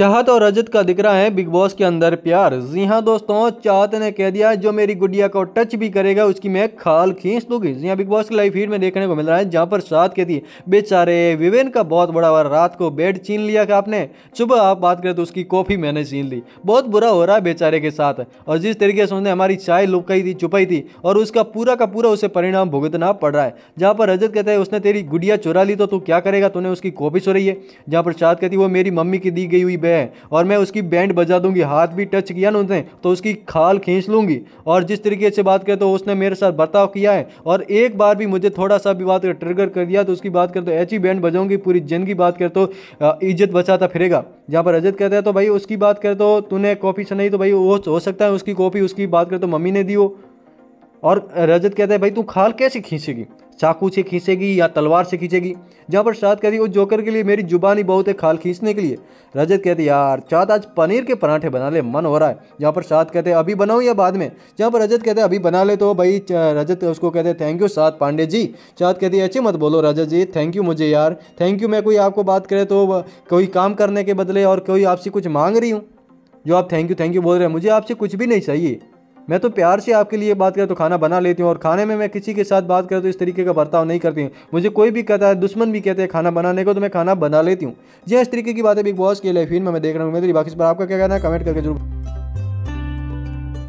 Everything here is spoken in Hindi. चाहत और रजत का दिख रहा है बिग बॉस के अंदर प्यार। जी हाँ दोस्तों, चाहत ने कह दिया जो मेरी गुड़िया को टच भी करेगा उसकी मैं खाल खींच दूंगी। जी हाँ, बिग बॉस के लाइव फीड में देखने को मिल रहा है जहाँ पर चाहत कहती है बेचारे विवेन का बहुत बड़ा वार, रात को बेड छीन लिया कि आपने, सुबह आप बात करें तो उसकी कॉफ़ी मैंने छीन ली, बहुत बुरा हो रहा है बेचारे के साथ। और जिस तरीके से उसने हमारी चाय लुकाई थी, छुपाई थी और उसका पूरा का पूरा उसे परिणाम भुगतना पड़ रहा है। जहाँ पर रजत कहता है उसने तेरी गुड़िया चुरा ली तो तू क्या करेगा, तूने उसकी कॉफ़ी चुराई है। जहाँ पर चाहत कहती है वो मेरी मम्मी की दी गई हुई और मैं उसकी बैंड बजा दूंगी, हाथ भी टच किया ना उसने तो उसकी खाल खींच लूंगी। और जिस तरीके से बात करें तो उसने मेरे साथ बर्ताव किया है और एक बार भी मुझे थोड़ा सा भी बात कर ट्रिगर कर दिया तो उसकी बात करें तो ऐसी बैंड बजाऊंगी पूरी जिंदगी, बात करें तो इज्जत बचाता फिरेगा। जहाँ पर रजत कहता है तो भाई उसकी बात करें तो तूने कॉफ़ी से नहीं तो भाई वो हो सकता है उसकी कॉफ़ी उसकी बात करें तो मम्मी ने दी हो। और रजत कहता है भाई तू खाल कैसे खींचेगी, चाकू से खींचेगी या तलवार से खींचेगी। जहाँ पर चाहत कहती है वो जोकर के लिए मेरी जुबानी बहुत है खाल खींचने के लिए। रजत कहती है यार चाहत आज पनीर के पराठे बना ले, मन हो रहा है। जहाँ पर चाहत कहते हैं अभी बनाऊँ या बाद में। जहाँ पर रजत कहते हैं अभी बना ले तो भाई रजत उसको कहते हैं थैंक यू चाहत पांडे जी। चाहत कहती है अच्छी मत बोलो रजत जी, थैंक यू मुझे यार, थैंक यू मैं कोई आपको बात करे तो कोई काम करने के बदले और कोई आपसे कुछ मांग रही हूँ जो आप थैंक यू बोल रहे हैं, मुझे आपसे कुछ भी नहीं चाहिए, मैं तो प्यार से आपके लिए बात करें तो खाना बना लेती हूँ और खाने में मैं किसी के साथ बात करें तो इस तरीके का बर्ताव नहीं करती हूँ। मुझे कोई भी कहता है, दुश्मन भी कहते हैं खाना बनाने को, तो मैं खाना बना लेती हूँ। जी इस तरीके की बातें बिग बॉस के लाइफ में मैं देख रहा हूँ। मेरी बाकी इस पर आपका क्या कहना है कमेंट करके जरूर।